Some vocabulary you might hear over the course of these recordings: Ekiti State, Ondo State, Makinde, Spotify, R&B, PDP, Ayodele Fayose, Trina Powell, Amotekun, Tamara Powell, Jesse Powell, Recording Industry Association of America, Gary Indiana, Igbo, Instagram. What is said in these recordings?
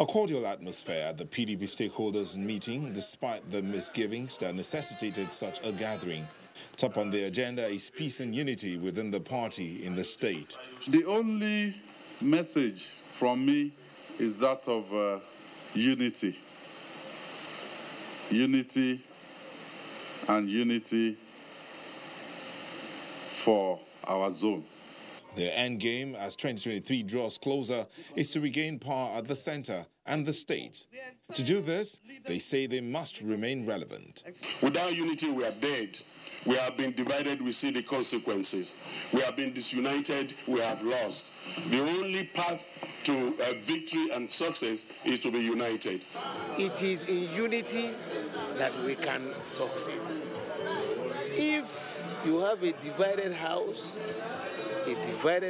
A cordial atmosphere at the PDP stakeholders meeting, despite the misgivings that necessitated such a gathering. Top on the agenda is peace and unity within the party in the state. The only message from me is that of unity. Unity and unity for our zone. Their end game, as 2023 draws closer, is to regain power at the center and the state. To do this, they say they must remain relevant. Without unity, we are dead. We have been divided, we see the consequences. We have been disunited, we have lost. The only path to victory and success is to be united. It is in unity that we can succeed. If you have a divided house, like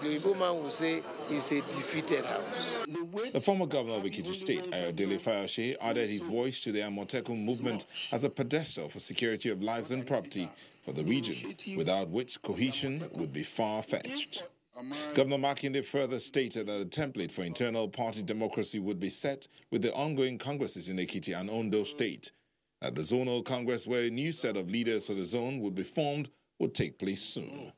the Igbo man will say, is a defeated house. The former governor of Ekiti State, Ayodele Fayose, added his voice to the Amotekun movement as a pedestal for security of lives and property for the region, without which cohesion would be far-fetched. Governor Makinde further stated that the template for internal party democracy would be set with the ongoing congresses in Ekiti and Ondo State, that the zonal congress where a new set of leaders for the zone would be formed would take place soon.